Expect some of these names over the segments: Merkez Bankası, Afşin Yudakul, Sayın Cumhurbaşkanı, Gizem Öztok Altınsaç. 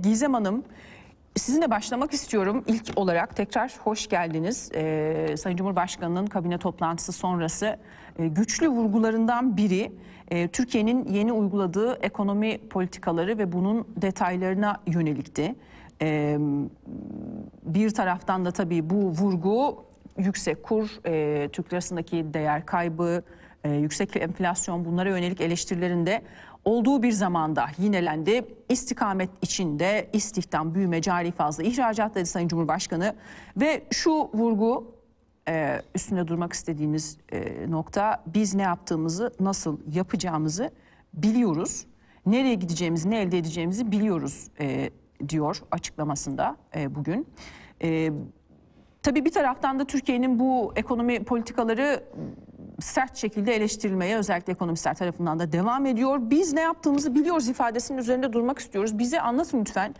Gizem Hanım, sizinle başlamak istiyorum. İlk olarak tekrar hoş geldiniz. Sayın Cumhurbaşkanı'nın kabine toplantısı sonrası güçlü vurgularından biri Türkiye'nin yeni uyguladığı ekonomi politikaları ve bunun detaylarına yönelikti. Bir taraftan da tabii bu vurgu yüksek kur, Türk lirasındaki değer kaybı, yüksek enflasyon, bunlara yönelik eleştirilerinde olduğu bir zamanda yinelendi. İstikamet içinde istihdam, büyüme, cari fazla, ihracat dedi Sayın Cumhurbaşkanı. Ve şu vurgu üstünde durmak istediğimiz nokta: biz ne yaptığımızı, nasıl yapacağımızı biliyoruz. Nereye gideceğimizi, ne elde edeceğimizi biliyoruz diyor açıklamasında bugün. Tabii bir taraftan da Türkiye'nin bu ekonomi politikaları sert şekilde eleştirilmeye, özellikle ekonomistler tarafından da devam ediyor. Biz ne yaptığımızı biliyoruz ifadesinin üzerinde durmak istiyoruz. Bize anlatın lütfen.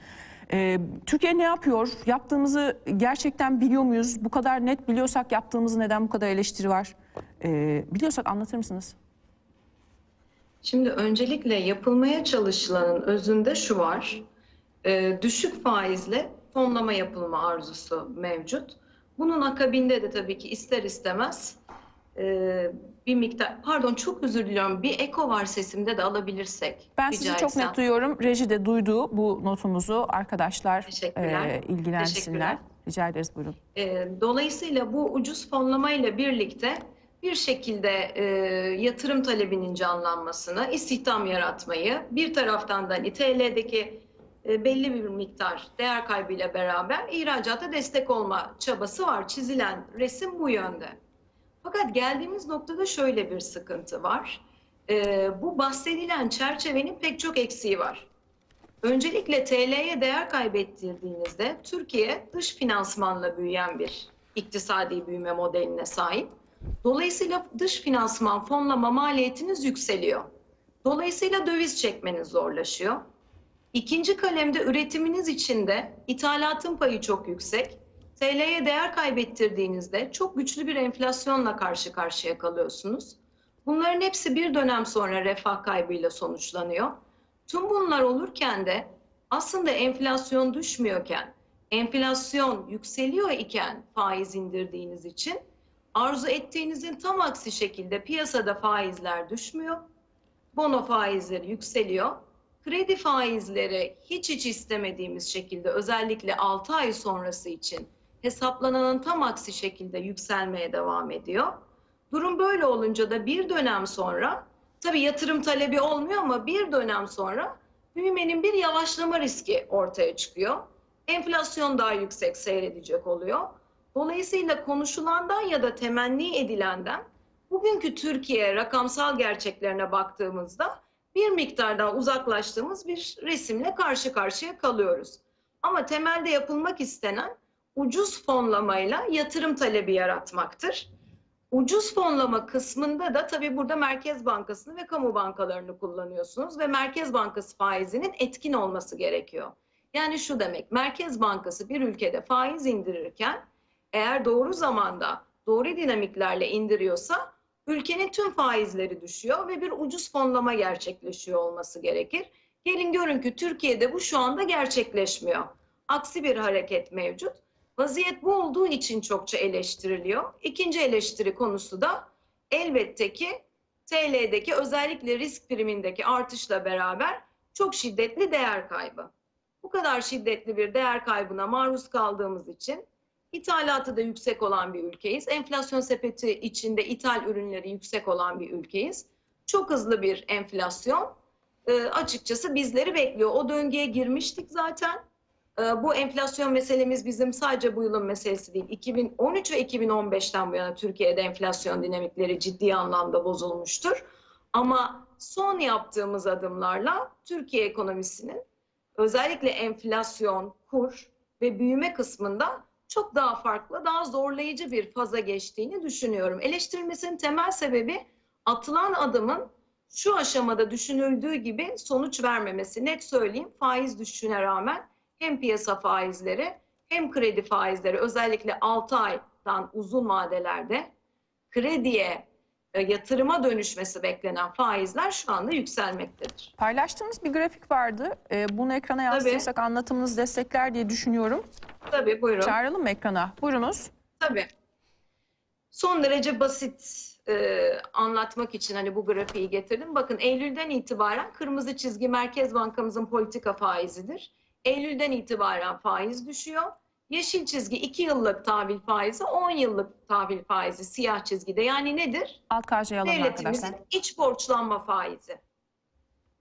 Türkiye ne yapıyor? Yaptığımızı gerçekten biliyor muyuz? Bu kadar net biliyorsak yaptığımızı neden bu kadar eleştiri var? Biliyorsak anlatır mısınız? Şimdi öncelikle yapılmaya çalışılanın özünde şu var. Düşük faizle fonlama yapılma arzusu mevcut. Bunun akabinde de tabii ki ister istemez bir miktar, pardon çok özür diliyorum, bir eko var sesimde de alabilirsek. Ben sizi çok net duyuyorum. Reji de duydu bu notumuzu. Arkadaşlar ilgilensinler. Rica ederiz, buyurun. Dolayısıyla bu ucuz fonlamayla birlikte bir şekilde yatırım talebinin canlanmasını, istihdam yaratmayı, bir taraftan da TL'deki belli bir miktar değer kaybıyla beraber ihracata destek olma çabası var. Çizilen resim bu yönde. Fakat geldiğimiz noktada şöyle bir sıkıntı var. Bu bahsedilen çerçevenin pek çok eksiği var. Öncelikle TL'ye değer kaybettirdiğinizde Türkiye dış finansmanla büyüyen bir iktisadi büyüme modeline sahip. Dolayısıyla dış finansman fonlama maliyetiniz yükseliyor. Dolayısıyla döviz çekmeniz zorlaşıyor. İkinci kalemde üretiminiz içinde ithalatın payı çok yüksek. TL'ye değer kaybettirdiğinizde çok güçlü bir enflasyonla karşı karşıya kalıyorsunuz. Bunların hepsi bir dönem sonra refah kaybıyla sonuçlanıyor. Tüm bunlar olurken de aslında enflasyon düşmüyorken, enflasyon yükseliyor iken faiz indirdiğiniz için arzu ettiğinizin tam aksi şekilde piyasada faizler düşmüyor. Bono faizleri yükseliyor. Kredi faizleri hiç istemediğimiz şekilde, özellikle 6 ay sonrası için hesaplananın tam aksi şekilde yükselmeye devam ediyor. Durum böyle olunca da bir dönem sonra, tabii yatırım talebi olmuyor ama bir dönem sonra büyümenin bir yavaşlama riski ortaya çıkıyor. Enflasyon daha yüksek seyredecek oluyor. Dolayısıyla konuşulandan ya da temenni edilenden bugünkü Türkiye rakamsal gerçeklerine baktığımızda bir miktardan uzaklaştığımız bir resimle karşı karşıya kalıyoruz. Ama temelde yapılmak istenen ucuz fonlamayla yatırım talebi yaratmaktır. Ucuz fonlama kısmında da tabii burada Merkez Bankası'nı ve kamu bankalarını kullanıyorsunuz ve Merkez Bankası faizinin etkin olması gerekiyor. Yani şu demek, Merkez Bankası bir ülkede faiz indirirken eğer doğru zamanda doğru dinamiklerle indiriyorsa ülkenin tüm faizleri düşüyor ve bir ucuz fonlama gerçekleşiyor olması gerekir. Gelin görün ki Türkiye'de bu şu anda gerçekleşmiyor. Aksi bir hareket mevcut. Vaziyet bu olduğu için çokça eleştiriliyor. İkinci eleştiri konusu da elbette ki TL'deki özellikle risk primindeki artışla beraber çok şiddetli değer kaybı. Bu kadar şiddetli bir değer kaybına maruz kaldığımız için, İthalatı da yüksek olan bir ülkeyiz. Enflasyon sepeti içinde ithal ürünleri yüksek olan bir ülkeyiz. Çok hızlı bir enflasyon açıkçası bizleri bekliyor. O döngüye girmiştik zaten. Bu enflasyon meselemiz bizim sadece bu yılın meselesi değil. 2013 ve 2015'ten bu yana Türkiye'de enflasyon dinamikleri ciddi anlamda bozulmuştur. Ama son yaptığımız adımlarla Türkiye ekonomisinin özellikle enflasyon, kur ve büyüme kısmında çok daha farklı, daha zorlayıcı bir faza geçtiğini düşünüyorum. Eleştirilmesinin temel sebebi atılan adımın şu aşamada düşünüldüğü gibi sonuç vermemesi. Net söyleyeyim, faiz düşüşüne rağmen hem piyasa faizleri hem kredi faizleri, özellikle 6 aydan uzun vadelerde krediye yatırıma dönüşmesi beklenen faizler şu anda yükselmektedir. Paylaştığımız bir grafik vardı. Bunu ekrana yansıtırsak anlatımınız destekler diye düşünüyorum. Tabii, buyurun. Çağıralım mı ekrana? Buyurunuz. Tabii. Son derece basit anlatmak için hani bu grafiği getirdim. Bakın, Eylül'den itibaren kırmızı çizgi Merkez Bankamızın politika faizidir. Eylül'den itibaren faiz düşüyor. Yeşil çizgi 2 yıllık tahvil faizi, 10 yıllık tahvil faizi siyah çizgide. Yani nedir? Alt karşıya alalım arkadaşlar. Devletimizin iç borçlanma faizi.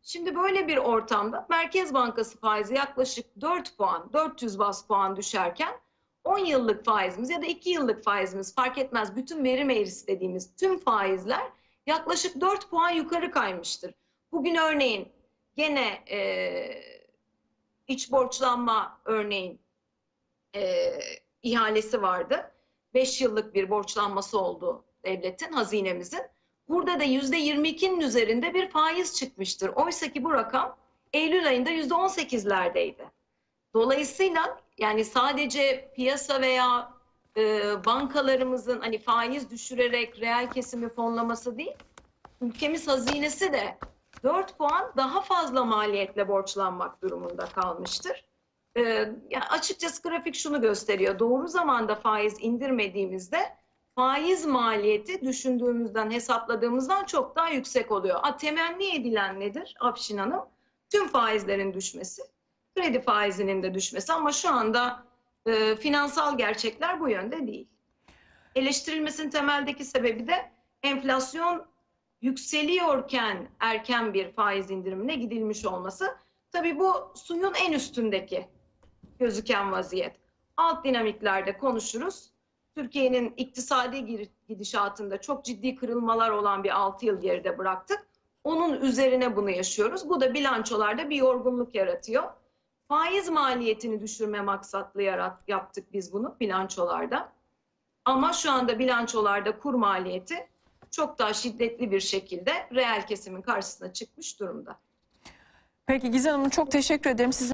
Şimdi böyle bir ortamda Merkez Bankası faizi yaklaşık 4 puan, 400 baz puan düşerken 10 yıllık faizimiz ya da 2 yıllık faizimiz fark etmez, bütün verim eğrisi dediğimiz tüm faizler yaklaşık 4 puan yukarı kaymıştır. Bugün örneğin gene iç borçlanma örneğin ihalesi vardı. 5 yıllık bir borçlanması oldu devletin, hazinemizin. Burada da %22'nin üzerinde bir faiz çıkmıştır. Oysa ki bu rakam Eylül ayında %18'lerdeydi. Dolayısıyla yani sadece piyasa veya bankalarımızın hani faiz düşürerek reel kesimi fonlaması değil, ülkemiz hazinesi de 4 puan daha fazla maliyetle borçlanmak durumunda kalmıştır. Yani açıkçası grafik şunu gösteriyor. Doğru zamanda faiz indirmediğimizde faiz maliyeti düşündüğümüzden, hesapladığımızdan çok daha yüksek oluyor. Temenni edilen nedir Afşin Hanım? Tüm faizlerin düşmesi, kredi faizinin de düşmesi, ama şu anda finansal gerçekler bu yönde değil. Eleştirilmesinin temeldeki sebebi de enflasyon yükseliyorken erken bir faiz indirimine gidilmiş olması. Tabii bu suyun en üstündeki gözüken vaziyet. Alt dinamiklerde konuşuruz. Türkiye'nin iktisadi gidişatında çok ciddi kırılmalar olan bir 6 yıl geride bıraktık. Onun üzerine bunu yaşıyoruz. Bu da bilançolarda bir yorgunluk yaratıyor. Faiz maliyetini düşürme maksatlı yaptık biz bunu bilançolarda. Ama şu anda bilançolarda kur maliyeti çok daha şiddetli bir şekilde reel kesimin karşısına çıkmış durumda. Peki Gizem Hanım, çok teşekkür ederim. Sizin